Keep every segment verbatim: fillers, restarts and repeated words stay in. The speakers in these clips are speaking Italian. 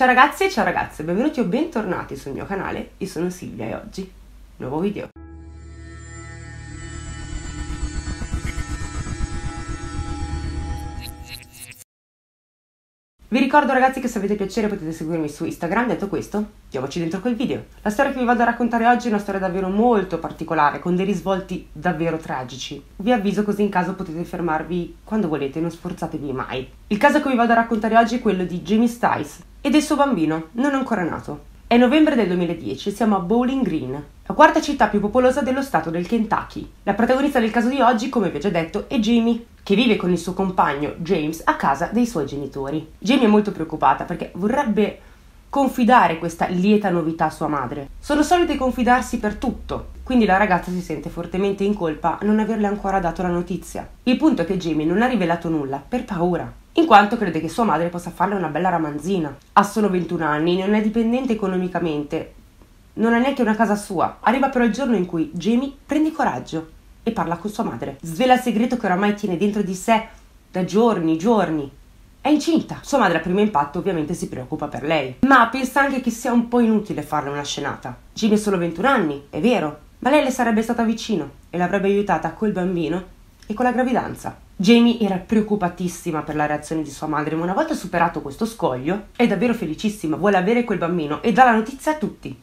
Ciao ragazzi e ciao ragazze, benvenuti o bentornati sul mio canale, io sono Silvia e oggi nuovo video. Vi ricordo ragazzi che se avete piacere potete seguirmi su Instagram, detto questo, diamoci dentro quel video. La storia che vi vado a raccontare oggi è una storia davvero molto particolare, con dei risvolti davvero tragici. Vi avviso così in caso potete fermarvi quando volete, non sforzatevi mai. Il caso che vi vado a raccontare oggi è quello di Jamie Styles e del suo bambino, non ancora nato. È novembre del duemiladieci, siamo a Bowling Green, la quarta città più popolosa dello stato del Kentucky. La protagonista del caso di oggi, come vi ho già detto, è Jamie, che vive con il suo compagno James a casa dei suoi genitori. Jamie è molto preoccupata perché vorrebbe confidare questa lieta novità a sua madre. Sono solite confidarsi per tutto, quindi la ragazza si sente fortemente in colpa a non averle ancora dato la notizia. Il punto è che Jamie non ha rivelato nulla per paura, in quanto crede che sua madre possa farle una bella ramanzina. Ha solo ventuno anni, non è dipendente economicamente, non ha neanche una casa sua. Arriva però il giorno in cui Jamie prende coraggio e parla con sua madre. Svela il segreto che oramai tiene dentro di sé da giorni, giorni. È incinta. Sua madre a primo impatto ovviamente si preoccupa per lei, ma pensa anche che sia un po' inutile farle una scenata. Jamie ha solo ventuno anni, è vero, ma lei le sarebbe stata vicino e l'avrebbe aiutata col bambino e con la gravidanza. Jamie era preoccupatissima per la reazione di sua madre, ma una volta superato questo scoglio è davvero felicissima, vuole avere quel bambino e dà la notizia a tutti,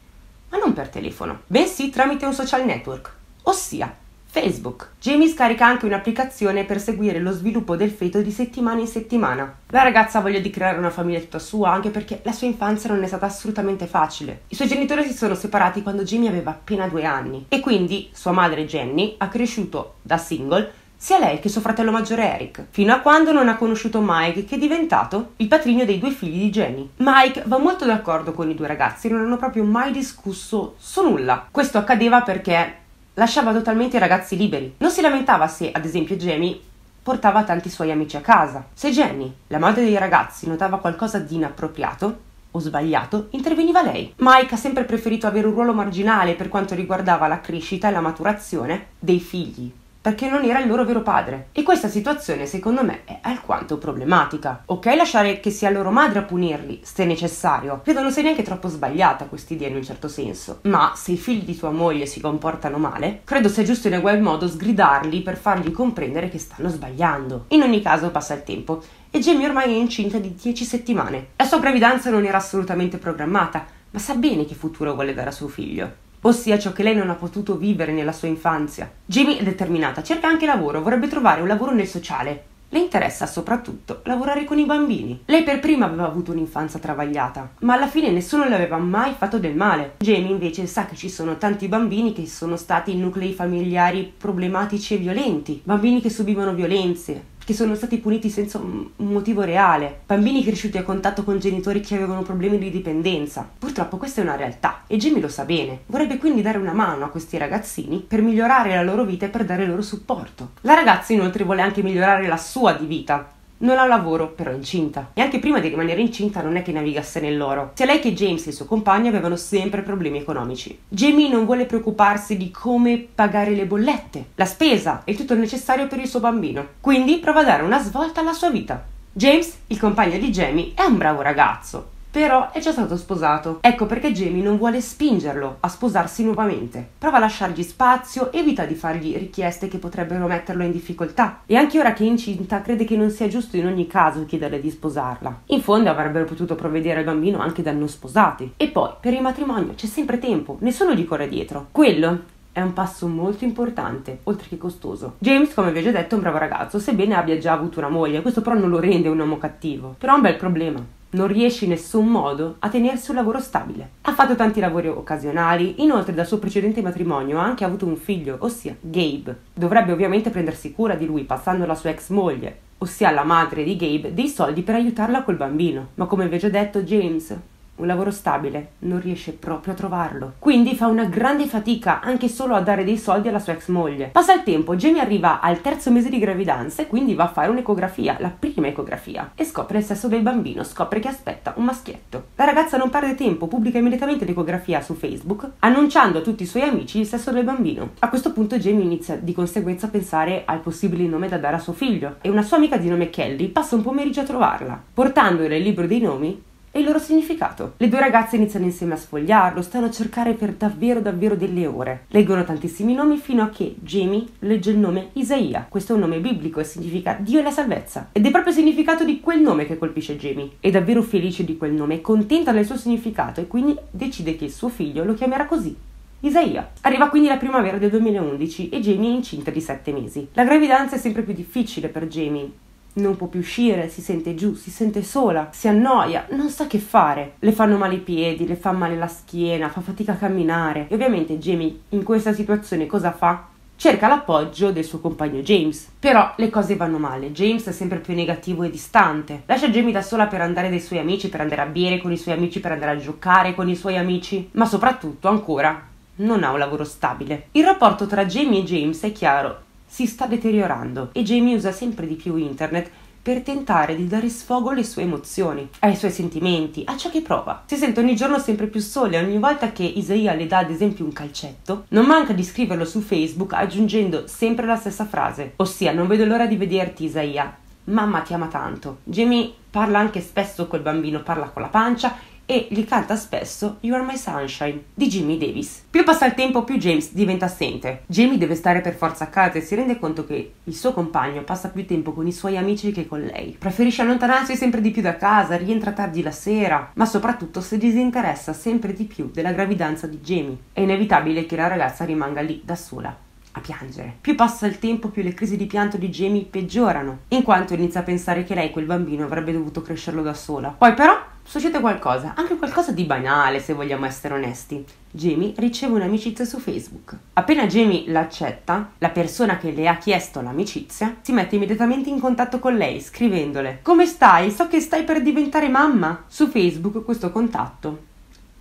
ma non per telefono, bensì tramite un social network, ossia Facebook. Jamie scarica anche un'applicazione per seguire lo sviluppo del feto di settimana in settimana. La ragazza ha voglia di creare una famiglia tutta sua, anche perché la sua infanzia non è stata assolutamente facile. I suoi genitori si sono separati quando Jamie aveva appena due anni e quindi sua madre Jenny ha cresciuto da single sia lei che suo fratello maggiore Eric, fino a quando non ha conosciuto Mike, che è diventato il patrigno dei due figli di Jenny. Mike va molto d'accordo con i due ragazzi, non hanno proprio mai discusso su nulla. Questo accadeva perché lasciava totalmente i ragazzi liberi. Non si lamentava se, ad esempio, Jamie portava tanti suoi amici a casa. Se Jenny, la madre dei ragazzi, notava qualcosa di inappropriato o sbagliato, interveniva lei. Mike ha sempre preferito avere un ruolo marginale per quanto riguardava la crescita e la maturazione dei figli, perché non era il loro vero padre. E questa situazione, secondo me, è alquanto problematica. Ok, lasciare che sia loro madre a punirli, se necessario. Credo non sia neanche troppo sbagliata quest'idea in un certo senso. Ma se i figli di tua moglie si comportano male, credo sia giusto in egual modo sgridarli per fargli comprendere che stanno sbagliando. In ogni caso passa il tempo e Jamie ormai è incinta di dieci settimane. La sua gravidanza non era assolutamente programmata, ma sa bene che futuro vuole dare a suo figlio, ossia ciò che lei non ha potuto vivere nella sua infanzia. Jamie è determinata, cerca anche lavoro, vorrebbe trovare un lavoro nel sociale. Le interessa soprattutto lavorare con i bambini. Lei per prima aveva avuto un'infanzia travagliata, ma alla fine nessuno le aveva mai fatto del male. Jamie invece sa che ci sono tanti bambini che sono stati in nuclei familiari problematici e violenti, bambini che subivano violenze, che sono stati puniti senza un motivo reale, bambini cresciuti a contatto con genitori che avevano problemi di dipendenza. Purtroppo questa è una realtà e Jamie lo sa bene. Vorrebbe quindi dare una mano a questi ragazzini per migliorare la loro vita e per dare loro supporto. La ragazza inoltre vuole anche migliorare la sua di vita. Non ha lavoro, però è incinta. E anche prima di rimanere incinta non è che navigasse nell'oro. Sia lei che James e il suo compagno avevano sempre problemi economici. Jamie non vuole preoccuparsi di come pagare le bollette, la spesa e tutto il necessario per il suo bambino. Quindi prova a dare una svolta alla sua vita. James, il compagno di Jamie, è un bravo ragazzo, però è già stato sposato. Ecco perché Jamie non vuole spingerlo a sposarsi nuovamente. Prova a lasciargli spazio, evita di fargli richieste che potrebbero metterlo in difficoltà. E anche ora che è incinta, crede che non sia giusto in ogni caso chiedere di sposarla. In fondo avrebbero potuto provvedere al bambino anche da non sposati. E poi, per il matrimonio c'è sempre tempo, nessuno gli corre dietro. Quello è un passo molto importante, oltre che costoso. James, come vi ho già detto, è un bravo ragazzo, sebbene abbia già avuto una moglie. Questo però non lo rende un uomo cattivo. Però è un bel problema. Non riesce in nessun modo a tenersi un lavoro stabile. Ha fatto tanti lavori occasionali, inoltre dal suo precedente matrimonio ha anche avuto un figlio, ossia Gabe. Dovrebbe ovviamente prendersi cura di lui, passando alla sua ex moglie, ossia alla madre di Gabe, dei soldi per aiutarla col bambino. Ma come vi ho già detto, James un lavoro stabile non riesce proprio a trovarlo. Quindi fa una grande fatica anche solo a dare dei soldi alla sua ex moglie. Passa il tempo, Jamie arriva al terzo mese di gravidanza e quindi va a fare un'ecografia, la prima ecografia, e scopre il sesso del bambino, scopre che aspetta un maschietto. La ragazza non perde tempo, pubblica immediatamente l'ecografia su Facebook, annunciando a tutti i suoi amici il sesso del bambino. A questo punto Jamie inizia di conseguenza a pensare al possibile nome da dare a suo figlio e una sua amica di nome Kelly passa un pomeriggio a trovarla, portandole il libro dei nomi e il loro significato. Le due ragazze iniziano insieme a sfogliarlo, stanno a cercare per davvero davvero delle ore. Leggono tantissimi nomi fino a che Jamie legge il nome Isaiah. Questo è un nome biblico e significa Dio e la salvezza. Ed è proprio il significato di quel nome che colpisce Jamie. È davvero felice di quel nome, è contenta del suo significato e quindi decide che il suo figlio lo chiamerà così. Isaiah. Arriva quindi la primavera del duemilaundici e Jamie è incinta di sette mesi. La gravidanza è sempre più difficile per Jamie. Non può più uscire, si sente giù, si sente sola, si annoia, non sa che fare. Le fanno male i piedi, le fa male la schiena, fa fatica a camminare. E ovviamente Jamie in questa situazione cosa fa? Cerca l'appoggio del suo compagno James. Però le cose vanno male, James è sempre più negativo e distante. Lascia Jamie da sola per andare dai suoi amici, per andare a bere con i suoi amici, per andare a giocare con i suoi amici. Ma soprattutto, ancora, non ha un lavoro stabile. Il rapporto tra Jamie e James è chiaro. Si sta deteriorando e Jamie usa sempre di più internet per tentare di dare sfogo alle sue emozioni, ai suoi sentimenti, a ciò che prova. Si sente ogni giorno sempre più sola e ogni volta che Isaiah le dà ad esempio un calcetto, non manca di scriverlo su Facebook aggiungendo sempre la stessa frase, ossia non vedo l'ora di vederti Isaiah, mamma ti ama tanto. Jamie parla anche spesso col bambino, parla con la pancia e gli canta spesso You Are My Sunshine di Jimmy Davis. Più passa il tempo, più James diventa assente. Jamie deve stare per forza a casa e si rende conto che il suo compagno passa più tempo con i suoi amici che con lei. Preferisce allontanarsi sempre di più da casa, rientra tardi la sera, ma soprattutto si disinteressa sempre di più della gravidanza di Jamie. È inevitabile che la ragazza rimanga lì da sola a piangere. Più passa il tempo, più le crisi di pianto di Jamie peggiorano, in quanto inizia a pensare che lei, quel bambino, avrebbe dovuto crescerlo da sola. Poi però succede qualcosa, anche qualcosa di banale se vogliamo essere onesti. Jamie riceve un'amicizia su Facebook. Appena Jamie l'accetta, la persona che le ha chiesto l'amicizia si mette immediatamente in contatto con lei scrivendole «Come stai? So che stai per diventare mamma!» Su Facebook questo contatto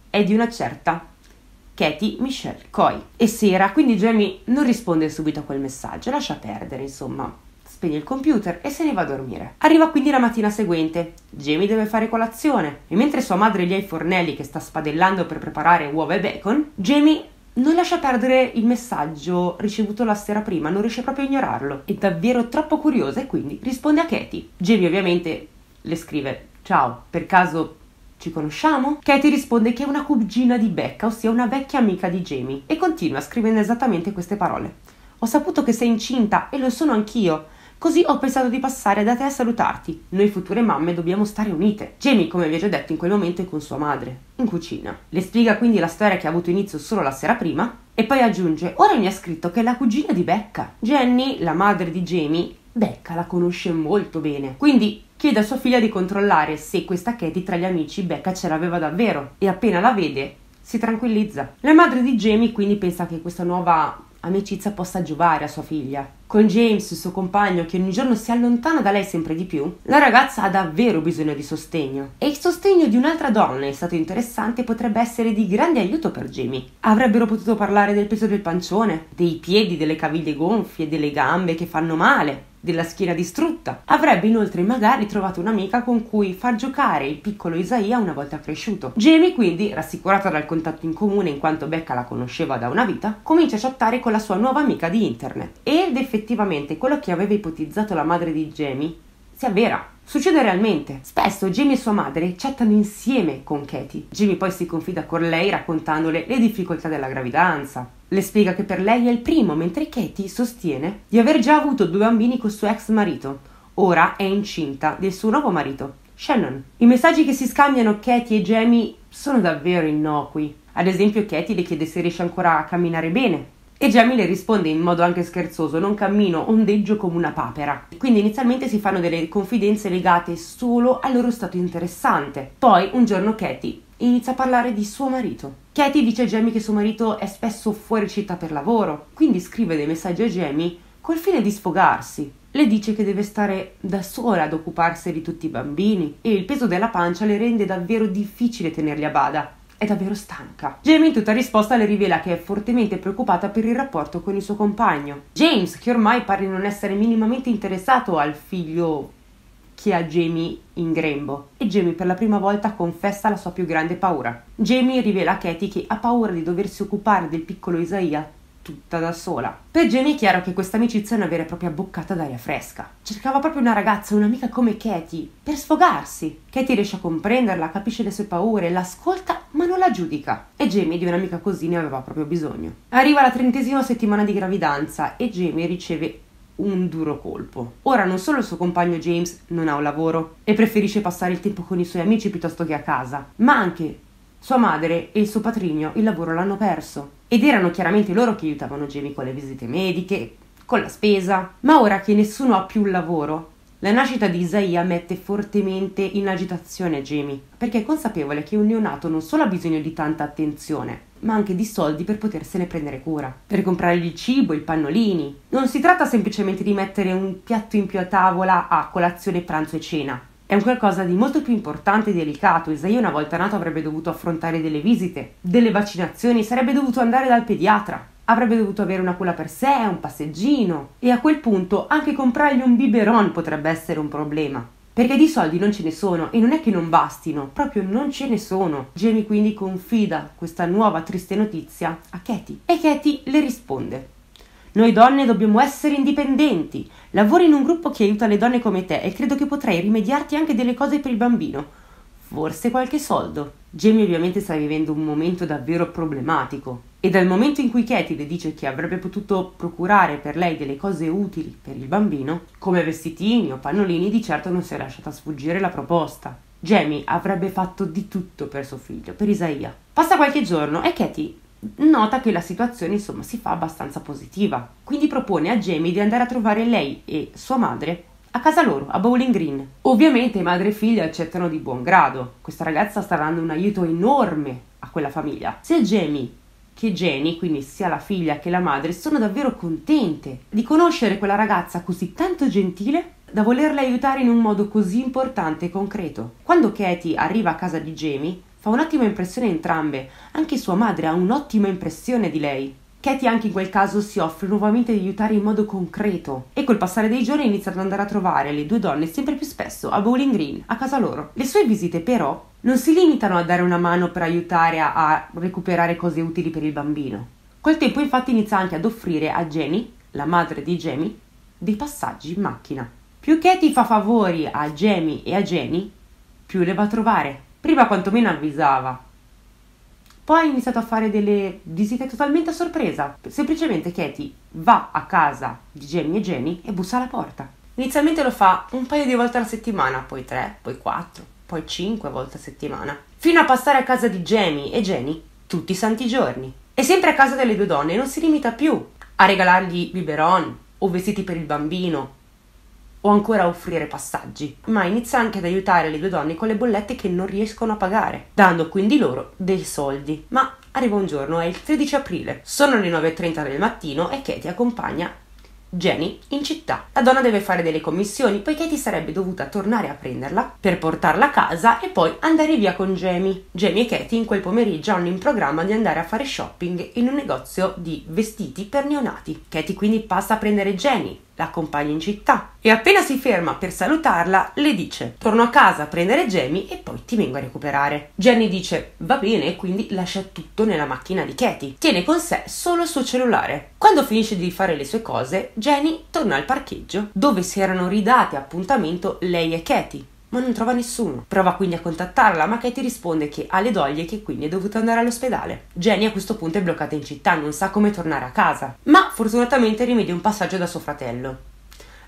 è di una certa Katie Michelle Coy. È sera, quindi Jamie non risponde subito a quel messaggio, lascia perdere, insomma, spegne il computer e se ne va a dormire. Arriva quindi la mattina seguente, Jamie deve fare colazione e mentre sua madre lì ha i fornelli che sta spadellando per preparare uova e bacon, Jamie non lascia perdere il messaggio ricevuto la sera prima, non riesce proprio a ignorarlo, è davvero troppo curiosa e quindi risponde a Katie. Jamie ovviamente le scrive «Ciao, per caso ci conosciamo?» Katie risponde che è una cugina di Becca, ossia una vecchia amica di Jamie, e continua scrivendo esattamente queste parole. «Ho saputo che sei incinta e lo sono anch'io, così ho pensato di passare da te a salutarti. Noi future mamme dobbiamo stare unite». Jamie, come vi ho già detto, in quel momento è con sua madre, in cucina. Le spiega quindi la storia che ha avuto inizio solo la sera prima e poi aggiunge «Ora mi ha scritto che è la cugina di Becca». Jenny, la madre di Jamie, Becca la conosce molto bene, quindi chiede a sua figlia di controllare se questa Katie tra gli amici Becca ce l'aveva davvero e appena la vede si tranquillizza. La madre di Jamie quindi pensa che questa nuova amicizia possa giovare a sua figlia. Con James, il suo compagno, che ogni giorno si allontana da lei sempre di più, la ragazza ha davvero bisogno di sostegno. E il sostegno di un'altra donna è stato interessante e potrebbe essere di grande aiuto per Jamie. Avrebbero potuto parlare del peso del pancione, dei piedi, delle caviglie gonfie, delle gambe che fanno male, della schiena distrutta. Avrebbe inoltre magari trovato un'amica con cui far giocare il piccolo Isaiah una volta cresciuto. Jamie quindi, rassicurata dal contatto in comune in quanto Becca la conosceva da una vita, comincia a chattare con la sua nuova amica di internet. Ed effettivamente quello che aveva ipotizzato la madre di Jamie si avvera. Succede realmente. Spesso Jamie e sua madre chattano insieme con Katie. Jamie poi si confida con lei raccontandole le difficoltà della gravidanza. Le spiega che per lei è il primo, mentre Katie sostiene di aver già avuto due bambini col suo ex marito. Ora è incinta del suo nuovo marito, Shannon. I messaggi che si scambiano Katie e Jamie sono davvero innocui. Ad esempio Katie le chiede se riesce ancora a camminare bene. E Jamie le risponde in modo anche scherzoso, non cammino, ondeggio come una papera. Quindi inizialmente si fanno delle confidenze legate solo al loro stato interessante. Poi un giorno Katie inizia a parlare di suo marito. Katie dice a Jamie che suo marito è spesso fuori città per lavoro, quindi scrive dei messaggi a Jamie col fine di sfogarsi. Le dice che deve stare da sola ad occuparsi di tutti i bambini e il peso della pancia le rende davvero difficile tenerli a bada. È davvero stanca. Jamie in tutta risposta le rivela che è fortemente preoccupata per il rapporto con il suo compagno James, che ormai pare non essere minimamente interessato al figlio che ha Jamie in grembo, e Jamie per la prima volta confessa la sua più grande paura. Jamie rivela a Katie che ha paura di doversi occupare del piccolo Isaiah tutta da sola. Per Jamie è chiaro che questa amicizia è una vera e propria boccata d'aria fresca. Cercava proprio una ragazza, un'amica come Katie, per sfogarsi. Katie riesce a comprenderla, capisce le sue paure, l'ascolta ma non la giudica. E Jamie di un'amica così ne aveva proprio bisogno. Arriva la trentesima settimana di gravidanza e Jamie riceve un duro colpo. Ora non solo il suo compagno James non ha un lavoro e preferisce passare il tempo con i suoi amici piuttosto che a casa, ma anche sua madre e il suo patrigno il lavoro l'hanno perso. Ed erano chiaramente loro che aiutavano Jamie con le visite mediche, con la spesa. Ma ora che nessuno ha più un lavoro, la nascita di Isaiah mette fortemente in agitazione Jamie, perché è consapevole che un neonato non solo ha bisogno di tanta attenzione, ma anche di soldi per potersene prendere cura, per comprargli il cibo, i pannolini. Non si tratta semplicemente di mettere un piatto in più a tavola a colazione, pranzo e cena. È un qualcosa di molto più importante e delicato. Isaiah una volta nato avrebbe dovuto affrontare delle visite, delle vaccinazioni, sarebbe dovuto andare dal pediatra, avrebbe dovuto avere una cura per sé, un passeggino, e a quel punto anche comprargli un biberon potrebbe essere un problema, perché di soldi non ce ne sono e non è che non bastino, proprio non ce ne sono. Jamie quindi confida questa nuova triste notizia a Katie e Katie le risponde: noi donne dobbiamo essere indipendenti, lavori in un gruppo che aiuta le donne come te e credo che potrei rimediarti anche delle cose per il bambino, forse qualche soldo. Jamie ovviamente sta vivendo un momento davvero problematico e dal momento in cui Katie le dice che avrebbe potuto procurare per lei delle cose utili per il bambino, come vestitini o pannolini, di certo non si è lasciata sfuggire la proposta. Jamie avrebbe fatto di tutto per suo figlio, per Isaiah. Passa qualche giorno e Katie nota che la situazione insomma si fa abbastanza positiva, quindi propone a Jamie di andare a trovare lei e sua madre a casa loro, a Bowling Green. Ovviamente madre e figlia accettano di buon grado, questa ragazza sta dando un aiuto enorme a quella famiglia. Sia Jamie che Jenny, quindi sia la figlia che la madre, sono davvero contente di conoscere quella ragazza così tanto gentile da volerla aiutare in un modo così importante e concreto. Quando Katie arriva a casa di Jamie fa un'ottima impressione entrambe, anche sua madre ha un'ottima impressione di lei. Katie anche in quel caso si offre nuovamente di aiutare in modo concreto e col passare dei giorni inizia ad andare a trovare le due donne sempre più spesso a Bowling Green, a casa loro. Le sue visite però non si limitano a dare una mano per aiutare a, a recuperare cose utili per il bambino. Col tempo infatti inizia anche ad offrire a Jenny, la madre di Jamie, dei passaggi in macchina. Più Katie fa favori a Jamie e a Jenny, più le va a trovare. Prima quantomeno avvisava, poi ha iniziato a fare delle visite totalmente a sorpresa. Semplicemente Katie va a casa di Jamie e Jenny e bussa alla porta. Inizialmente lo fa un paio di volte alla settimana, poi tre, poi quattro, poi cinque volte a settimana, fino a passare a casa di Jamie e Jenny tutti i santi giorni. E sempre a casa delle due donne non si limita più a regalargli biberon o vestiti per il bambino, o ancora a offrire passaggi, ma inizia anche ad aiutare le due donne con le bollette che non riescono a pagare, dando quindi loro dei soldi. Ma arriva un giorno, è il tredici aprile, sono le nove e trenta del mattino e Katie accompagna Jenny in città. La donna deve fare delle commissioni, poi Katie sarebbe dovuta tornare a prenderla per portarla a casa e poi andare via con Jamie. Jamie e Katie in quel pomeriggio hanno in programma di andare a fare shopping in un negozio di vestiti per neonati. Katie quindi passa a prendere Jenny, la accompagna in città e appena si ferma per salutarla le dice: torno a casa a prendere Jamie e poi ti vengo a recuperare. Jenny dice va bene e quindi lascia tutto nella macchina di Katie, tiene con sé solo il suo cellulare. Quando finisce di fare le sue cose Jenny torna al parcheggio dove si erano ridate appuntamento lei e Katie, ma non trova nessuno. Prova quindi a contattarla, ma Katie risponde che ha le doglie e che quindi è dovuta andare all'ospedale. Jenny a questo punto è bloccata in città, non sa come tornare a casa, ma fortunatamente rimedia un passaggio da suo fratello.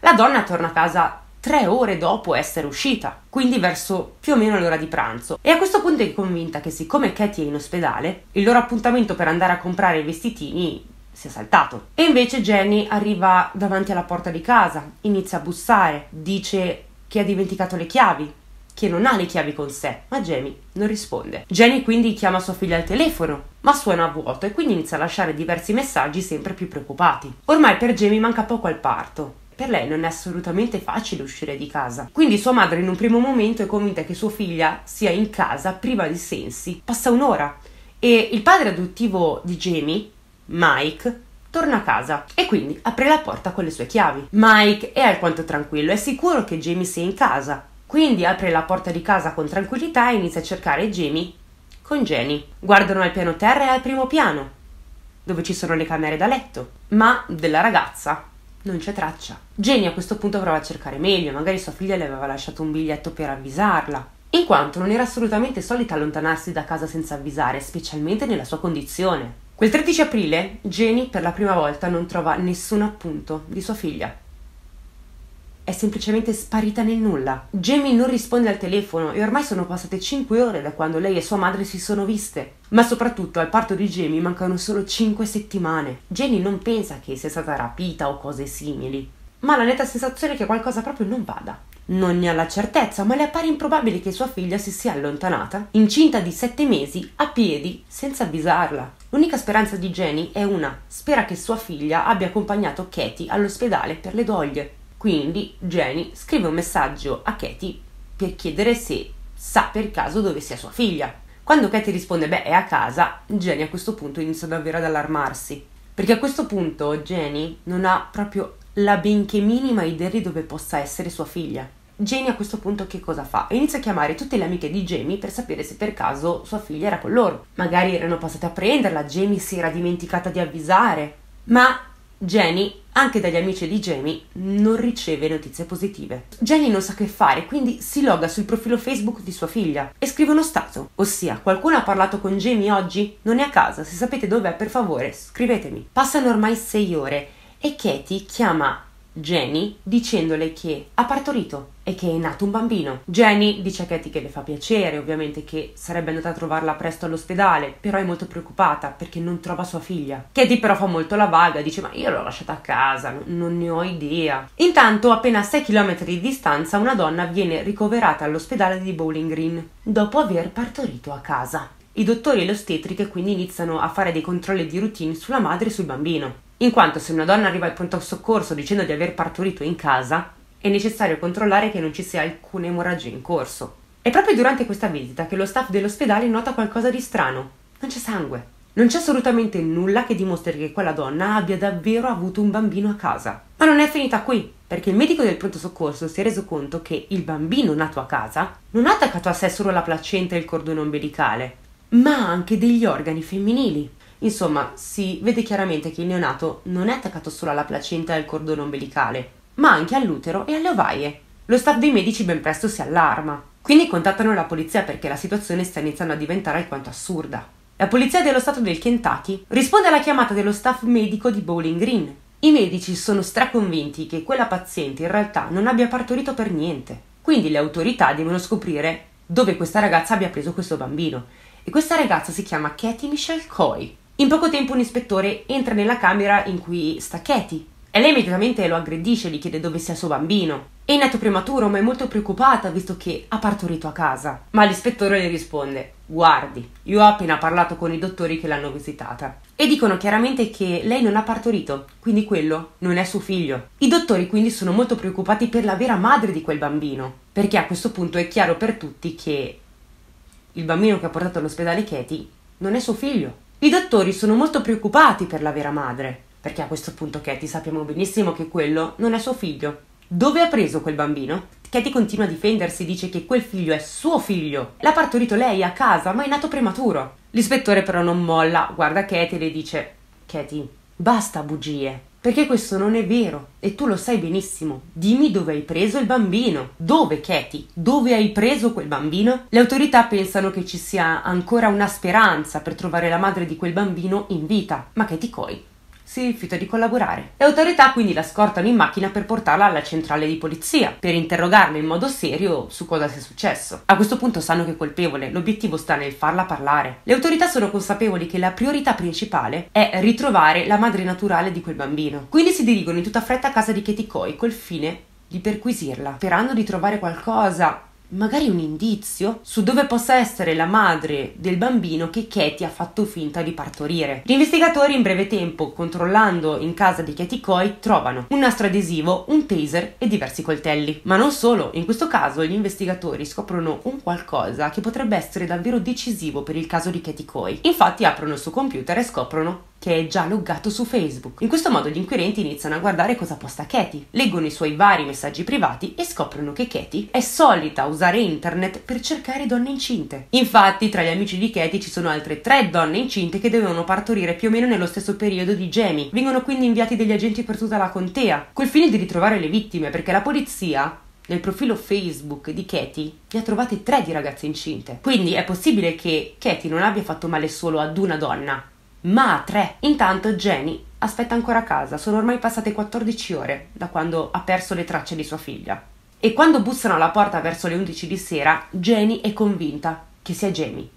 La donna torna a casa tre ore dopo essere uscita, quindi verso più o meno l'ora di pranzo, e a questo punto è convinta che siccome Katie è in ospedale, il loro appuntamento per andare a comprare i vestitini si è saltato. E invece Jenny arriva davanti alla porta di casa, inizia a bussare, dice che ha dimenticato le chiavi, che non ha le chiavi con sé, ma Jamie non risponde. Jenny quindi chiama sua figlia al telefono, ma suona a vuoto e quindi inizia a lasciare diversi messaggi sempre più preoccupati. Ormai per Jamie manca poco al parto, per lei non è assolutamente facile uscire di casa, quindi sua madre in un primo momento è convinta che sua figlia sia in casa priva di sensi. Passa un'ora e il padre adottivo di Jamie, Mike, torna a casa e quindi apre la porta con le sue chiavi. Mike è alquanto tranquillo, è sicuro che Jamie sia in casa, quindi apre la porta di casa con tranquillità e inizia a cercare Jamie con Jenny. Guardano al piano terra e al primo piano, dove ci sono le camere da letto, ma della ragazza non c'è traccia. Jenny a questo punto prova a cercare meglio, magari sua figlia le aveva lasciato un biglietto per avvisarla, in quanto non era assolutamente solita allontanarsi da casa senza avvisare, specialmente nella sua condizione. Quel tredici aprile Jenny per la prima volta non trova nessun appunto di sua figlia. È semplicemente sparita nel nulla. Jamie non risponde al telefono e ormai sono passate cinque ore da quando lei e sua madre si sono viste. Ma soprattutto al parto di Jamie mancano solo cinque settimane. Jenny non pensa che sia stata rapita o cose simili, ma ha la netta sensazione che qualcosa proprio non vada. Non ne ha la certezza, ma le appare improbabile che sua figlia si sia allontanata, incinta di sette mesi, a piedi, senza avvisarla. L'unica speranza di Jenny è una: spera che sua figlia abbia accompagnato Katie all'ospedale per le doglie. Quindi Jenny scrive un messaggio a Katie per chiedere se sa per caso dove sia sua figlia. Quando Katie risponde beh è a casa, Jenny a questo punto inizia davvero ad allarmarsi, perché a questo punto Jenny non ha proprio la benché minima idea di dove possa essere sua figlia. Jenny a questo punto che cosa fa? Inizia a chiamare tutte le amiche di Jamie per sapere se per caso sua figlia era con loro. Magari erano passate a prenderla, Jamie si era dimenticata di avvisare, ma Jenny, anche dagli amici di Jamie, non riceve notizie positive. Jenny non sa che fare, quindi si loga sul profilo Facebook di sua figlia e scrive uno stato, ossia: qualcuno ha parlato con Jamie oggi? Non è a casa, se sapete dov'è per favore scrivetemi. Passano ormai sei ore e Katie chiama Jenny dicendole che ha partorito e che è nato un bambino. Jenny dice a Katie che le fa piacere, ovviamente, che sarebbe andata a trovarla presto all'ospedale, però è molto preoccupata perché non trova sua figlia. Katie però fa molto la vaga, dice ma io l'ho lasciata a casa, non ne ho idea. Intanto appena a sei chilometri di distanza una donna viene ricoverata all'ospedale di Bowling Green dopo aver partorito a casa. I dottori e le ostetriche quindi iniziano a fare dei controlli di routine sulla madre e sul bambino, in quanto se una donna arriva al pronto soccorso dicendo di aver partorito in casa è necessario controllare che non ci sia alcuna emorragia in corso. È proprio durante questa visita che lo staff dell'ospedale nota qualcosa di strano. Non c'è sangue. Non c'è assolutamente nulla che dimostri che quella donna abbia davvero avuto un bambino a casa. Ma non è finita qui, perché il medico del pronto soccorso si è reso conto che il bambino nato a casa non ha attaccato a sé solo la placenta e il cordone ombelicale, ma anche degli organi femminili. Insomma, si vede chiaramente che il neonato non è attaccato solo alla placenta e al cordone ombelicale, ma anche all'utero e alle ovaie. Lo staff dei medici ben presto si allarma, quindi contattano la polizia perché la situazione sta iniziando a diventare alquanto assurda. La polizia dello stato del Kentucky risponde alla chiamata dello staff medico di Bowling Green. I medici sono straconvinti che quella paziente in realtà non abbia partorito per niente, quindi le autorità devono scoprire dove questa ragazza abbia preso questo bambino, e questa ragazza si chiama Katie Michelle Coy. In poco tempo un ispettore entra nella camera in cui sta Katie e lei immediatamente lo aggredisce, gli chiede dove sia suo bambino. È nato prematuro ma è molto preoccupata visto che ha partorito a casa. Ma l'ispettore le risponde: guardi, io ho appena parlato con i dottori che l'hanno visitata e dicono chiaramente che lei non ha partorito, quindi quello non è suo figlio. I dottori quindi sono molto preoccupati per la vera madre di quel bambino, perché a questo punto è chiaro per tutti che il bambino che ha portato all'ospedale Katie non è suo figlio. I dottori sono molto preoccupati per la vera madre, perché a questo punto Katie sappiamo benissimo che quello non è suo figlio. Dove ha preso quel bambino? Katie continua a difendersi, dice che quel figlio è suo figlio. L'ha partorito lei a casa, ma è nato prematuro. L'ispettore però non molla, guarda Katie e le dice: Katie, basta bugie, perché questo non è vero e tu lo sai benissimo. Dimmi dove hai preso il bambino. Dove, Katie? Dove hai preso quel bambino? Le autorità pensano che ci sia ancora una speranza per trovare la madre di quel bambino in vita, ma Katie Coy si rifiuta di collaborare. Le autorità quindi la scortano in macchina per portarla alla centrale di polizia, per interrogarla in modo serio su cosa sia successo. A questo punto sanno che è colpevole, l'obiettivo sta nel farla parlare. Le autorità sono consapevoli che la priorità principale è ritrovare la madre naturale di quel bambino, quindi si dirigono in tutta fretta a casa di Katie Coy col fine di perquisirla, sperando di trovare qualcosa, magari un indizio su dove possa essere la madre del bambino che Katie ha fatto finta di partorire. Gli investigatori in breve tempo, controllando in casa di Katie Coy, trovano un nastro adesivo, un taser e diversi coltelli. Ma non solo, in questo caso gli investigatori scoprono un qualcosa che potrebbe essere davvero decisivo per il caso di Katie Coy. Infatti aprono il suo computer e scoprono che è già loggato su Facebook. In questo modo gli inquirenti iniziano a guardare cosa posta Katie, leggono i suoi vari messaggi privati e scoprono che Katie è solita usare internet per cercare donne incinte. Infatti tra gli amici di Katie ci sono altre tre donne incinte che dovevano partorire più o meno nello stesso periodo di Jamie. Vengono quindi inviati degli agenti per tutta la contea, col fine di ritrovare le vittime, perché la polizia nel profilo Facebook di Katie ne ha trovate tre di ragazze incinte. Quindi è possibile che Katie non abbia fatto male solo ad una donna, ma a tre. Intanto Jenny aspetta ancora a casa, sono ormai passate quattordici ore da quando ha perso le tracce di sua figlia. E quando bussano alla porta verso le undici di sera, Jenny è convinta che sia Jamie.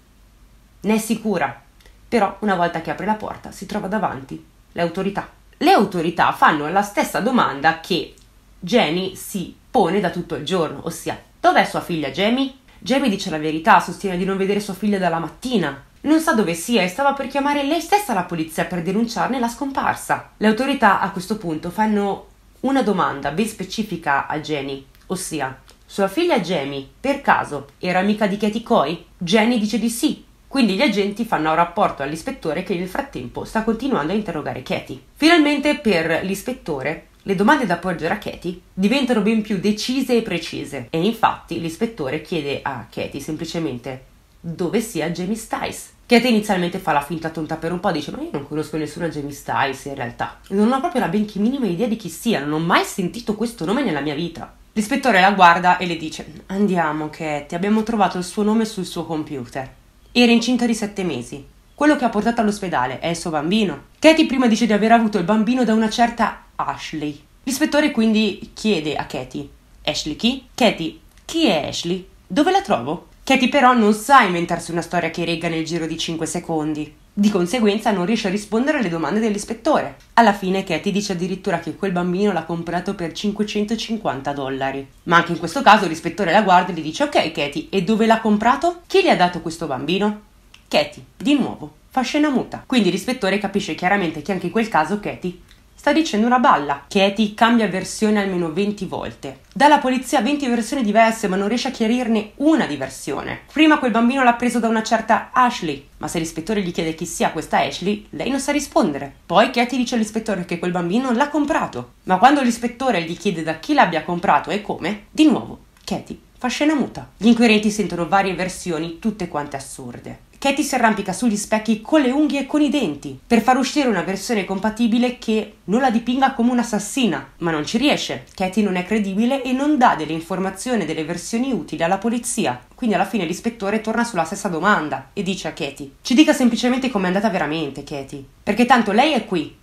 Ne è sicura, però una volta che apre la porta si trova davanti le autorità. Le autorità fanno la stessa domanda che Jenny si pone da tutto il giorno, ossia: dov'è sua figlia Jamie? Jamie dice la verità, sostiene di non vedere sua figlia dalla mattina, non sa dove sia e stava per chiamare lei stessa la polizia per denunciarne la scomparsa. Le autorità a questo punto fanno una domanda ben specifica a Jenny, ossia: sua figlia Jamie per caso era amica di Katie Coy? Jenny dice di sì. Quindi gli agenti fanno un rapporto all'ispettore, che nel frattempo sta continuando a interrogare Katie. Finalmente per l'ispettore le domande da porgere a Katie diventano ben più decise e precise, e infatti l'ispettore chiede a Katie semplicemente dove sia Jamie Styles. Katie inizialmente fa la finta tonta per un po', dice: ma io non conosco nessuna Jamie Styles in realtà, non ho proprio la benché minima idea di chi sia, non ho mai sentito questo nome nella mia vita. L'ispettore la guarda e le dice: andiamo Katie, abbiamo trovato il suo nome sul suo computer. Era incinta di sette mesi. Quello che ha portato all'ospedale è il suo bambino. Katie prima dice di aver avuto il bambino da una certa Ashley. L'ispettore quindi chiede a Katie: Ashley chi? Katie, chi è Ashley? Dove la trovo? Katie però non sa inventarsi una storia che regga nel giro di cinque secondi. Di conseguenza non riesce a rispondere alle domande dell'ispettore. Alla fine Katie dice addirittura che quel bambino l'ha comprato per cinquecentocinquanta dollari. Ma anche in questo caso l'ispettore la guarda e gli dice: ok Katie, e dove l'ha comprato? Chi le ha dato questo bambino? Katie, di nuovo, fa scena muta. Quindi l'ispettore capisce chiaramente che anche in quel caso Katie sta dicendo una balla. Katie cambia versione almeno venti volte. Dalla polizia venti versioni diverse, ma non riesce a chiarirne una di versione. Prima quel bambino l'ha preso da una certa Ashley, ma se l'ispettore gli chiede chi sia questa Ashley, lei non sa rispondere. Poi Katie dice all'ispettore che quel bambino l'ha comprato, ma quando l'ispettore gli chiede da chi l'abbia comprato e come, di nuovo Katie fa scena muta. Gli inquirenti sentono varie versioni, tutte quante assurde. Katie si arrampica sugli specchi con le unghie e con i denti per far uscire una versione compatibile che non la dipinga come un'assassina, ma non ci riesce. Katie non è credibile e non dà delle informazioni, delle versioni utili alla polizia. Quindi alla fine l'ispettore torna sulla stessa domanda e dice a Katie: ci dica semplicemente com'è andata veramente, Katie, perché tanto lei è qui,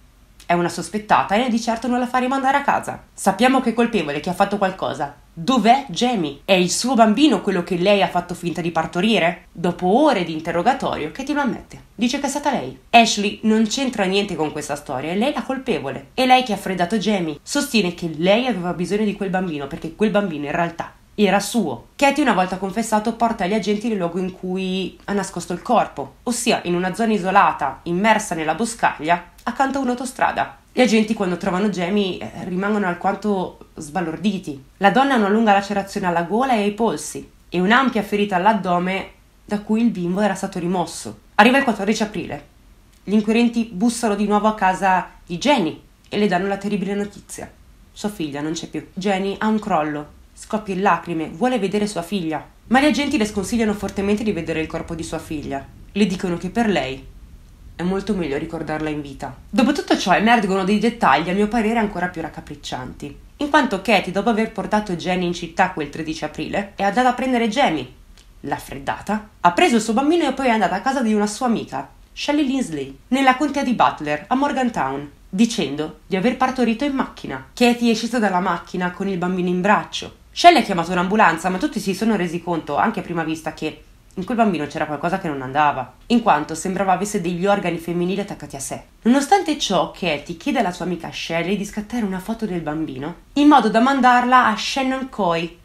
è una sospettata e di certo non la fa rimandare a casa. Sappiamo che è colpevole, che ha fatto qualcosa. Dov'è Jamie? È il suo bambino quello che lei ha fatto finta di partorire? Dopo ore di interrogatorio, Katie lo ammette. Dice che è stata lei. Ashley non c'entra niente con questa storia, è lei la colpevole. È lei che ha freddato Jamie. Sostiene che lei aveva bisogno di quel bambino perché quel bambino in realtà era suo. Katie, una volta confessato, porta gli agenti nel luogo in cui ha nascosto il corpo, ossia in una zona isolata, immersa nella boscaglia, accanto a un'autostrada. Gli agenti, quando trovano Jamie, rimangono alquanto sbalorditi. La donna ha una lunga lacerazione alla gola e ai polsi e un'ampia ferita all'addome da cui il bimbo era stato rimosso. Arriva il quattordici aprile. Gli inquirenti bussano di nuovo a casa di Jenny e le danno la terribile notizia: sua figlia non c'è più. Jenny ha un crollo, scoppia in lacrime, vuole vedere sua figlia, ma gli agenti le sconsigliano fortemente di vedere il corpo di sua figlia. Le dicono che per lei è molto meglio ricordarla in vita. Dopo tutto ciò emergono dei dettagli a mio parere ancora più raccapriccianti, in quanto Katie, dopo aver portato Jenny in città quel tredici aprile, è andata a prendere Jamie, l'ha freddata, ha preso il suo bambino e poi è andata a casa di una sua amica, Shelley Linsley, nella contea di Butler, a Morgantown, dicendo di aver partorito in macchina. Katie è scesa dalla macchina con il bambino in braccio. Shelley ha chiamato un'ambulanza, ma tutti si sono resi conto, anche a prima vista, che in quel bambino c'era qualcosa che non andava, in quanto sembrava avesse degli organi femminili attaccati a sé. Nonostante ciò, Katie chiede alla sua amica Shelley di scattare una foto del bambino in modo da mandarla a Shannon Coy,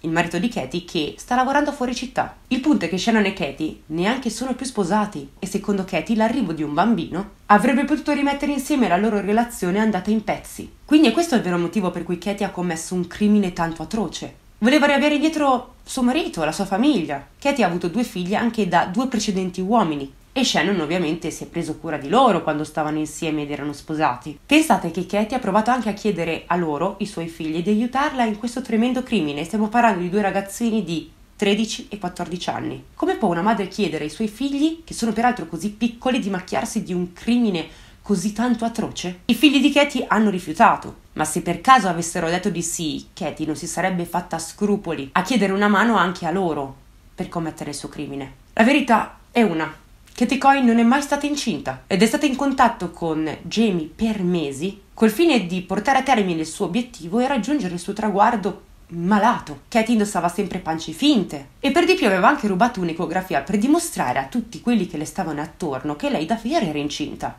il marito di Katie, che sta lavorando fuori città. Il punto è che Shannon e Katie neanche sono più sposati e secondo Katie l'arrivo di un bambino avrebbe potuto rimettere insieme la loro relazione andata in pezzi. Quindi questo è il vero motivo per cui Katie ha commesso un crimine tanto atroce. Voleva riavere indietro suo marito, la sua famiglia. Katie ha avuto due figlie anche da due precedenti uomini, e Shannon ovviamente si è preso cura di loro quando stavano insieme ed erano sposati. Pensate che Katie ha provato anche a chiedere a loro, i suoi figli, di aiutarla in questo tremendo crimine. Stiamo parlando di due ragazzini di tredici e quattordici anni. Come può una madre chiedere ai suoi figli, che sono peraltro così piccoli, di macchiarsi di un crimine così tanto atroce? I figli di Katie hanno rifiutato, ma se per caso avessero detto di sì, Katie non si sarebbe fatta scrupoli a chiedere una mano anche a loro per commettere il suo crimine. La verità è una: Katie Coy non è mai stata incinta ed è stata in contatto con Jamie per mesi col fine di portare a termine il suo obiettivo e raggiungere il suo traguardo malato. Katie indossava sempre pance finte e per di più aveva anche rubato un'ecografia per dimostrare a tutti quelli che le stavano attorno che lei davvero era incinta,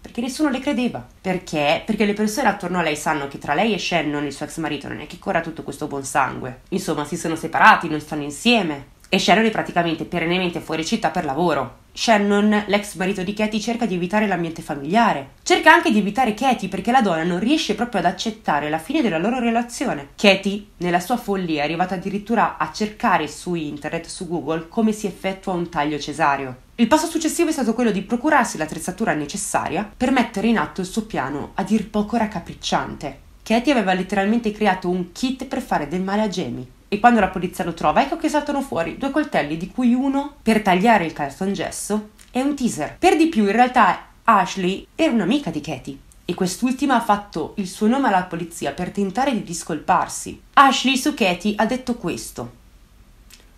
perché nessuno le credeva. Perché? Perché le persone attorno a lei sanno che tra lei e Shannon, il suo ex marito, non è che corra tutto questo buon sangue. Insomma, si sono separati, non stanno insieme. E Shannon è praticamente perennemente fuori città per lavoro. Shannon, l'ex marito di Katie, cerca di evitare l'ambiente familiare. Cerca anche di evitare Katie perché la donna non riesce proprio ad accettare la fine della loro relazione. Katie, nella sua follia, è arrivata addirittura a cercare su internet, su Google, come si effettua un taglio cesareo. Il passo successivo è stato quello di procurarsi l'attrezzatura necessaria per mettere in atto il suo piano a dir poco raccapricciante. Katie aveva letteralmente creato un kit per fare del male a Jamie. E quando la polizia lo trova, ecco che saltano fuori due coltelli, di cui uno per tagliare il calfongesso e un teaser. Per di più, in realtà, Ashley era un'amica di Katie e quest'ultima ha fatto il suo nome alla polizia per tentare di discolparsi. Ashley su Katie ha detto questo: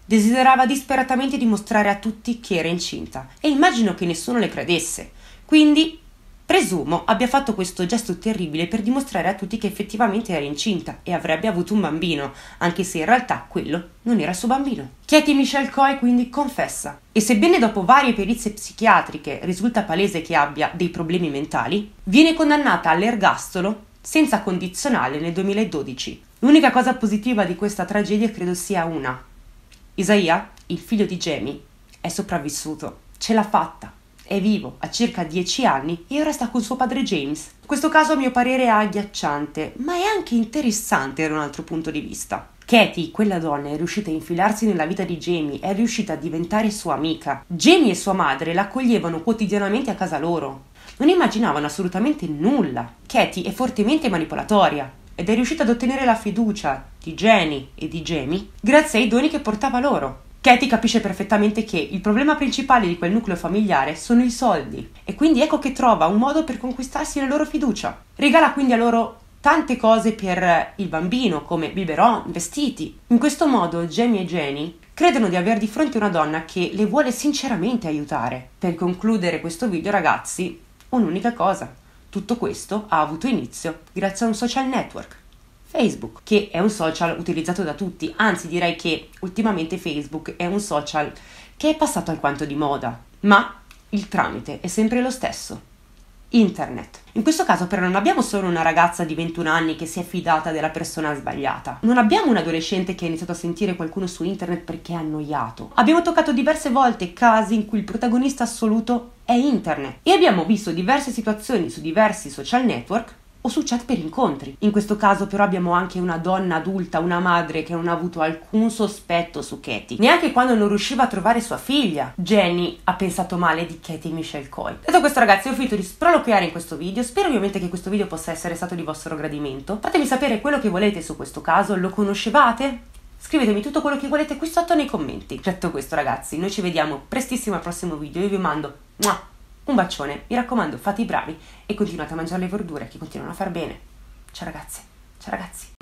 desiderava disperatamente dimostrare a tutti che era incinta e immagino che nessuno le credesse, quindi presumo abbia fatto questo gesto terribile per dimostrare a tutti che effettivamente era incinta e avrebbe avuto un bambino, anche se in realtà quello non era il suo bambino. Katie Michelle Coy quindi confessa e, sebbene dopo varie perizie psichiatriche risulta palese che abbia dei problemi mentali, viene condannata all'ergastolo senza condizionale nel duemiladodici. L'unica cosa positiva di questa tragedia credo sia una: Isaiah, il figlio di Jamie, è sopravvissuto, ce l'ha fatta. È vivo, ha circa dieci anni e ora sta con suo padre James. Questo caso a mio parere è agghiacciante, ma è anche interessante da un altro punto di vista. Katie, quella donna, è riuscita a infilarsi nella vita di Jamie, è riuscita a diventare sua amica. Jamie e sua madre la accoglievano quotidianamente a casa loro. Non immaginavano assolutamente nulla. Katie è fortemente manipolatoria ed è riuscita ad ottenere la fiducia di Jenny e di Jamie grazie ai doni che portava loro. Katie capisce perfettamente che il problema principale di quel nucleo familiare sono i soldi e quindi ecco che trova un modo per conquistarsi la loro fiducia. Regala quindi a loro tante cose per il bambino, come biberon, vestiti. In questo modo Jamie e Jenny credono di aver di fronte una donna che le vuole sinceramente aiutare. Per concludere questo video, ragazzi, un'unica cosa: tutto questo ha avuto inizio grazie a un social network, Facebook, che è un social utilizzato da tutti. Anzi, direi che ultimamente Facebook è un social che è passato alquanto di moda, ma il tramite è sempre lo stesso: internet. In questo caso però non abbiamo solo una ragazza di ventuno anni che si è fidata della persona sbagliata, non abbiamo un adolescente che ha iniziato a sentire qualcuno su internet perché è annoiato. Abbiamo toccato diverse volte casi in cui il protagonista assoluto è internet e abbiamo visto diverse situazioni su diversi social network o su chat per incontri. In questo caso però abbiamo anche una donna adulta, una madre che non ha avuto alcun sospetto su Katie, neanche quando non riusciva a trovare sua figlia. Jenny ha pensato male di Katie Michelle Coy. Detto questo, ragazzi, ho finito di sproloquiare in questo video. Spero ovviamente che questo video possa essere stato di vostro gradimento. Fatemi sapere quello che volete su questo caso. Lo conoscevate? Scrivetemi tutto quello che volete qui sotto nei commenti. Detto questo, ragazzi, noi ci vediamo prestissimo al prossimo video. Io vi mando un bacione, mi raccomando, fate i bravi e continuate a mangiare le verdure che continuano a far bene. Ciao ragazze, ciao ragazzi.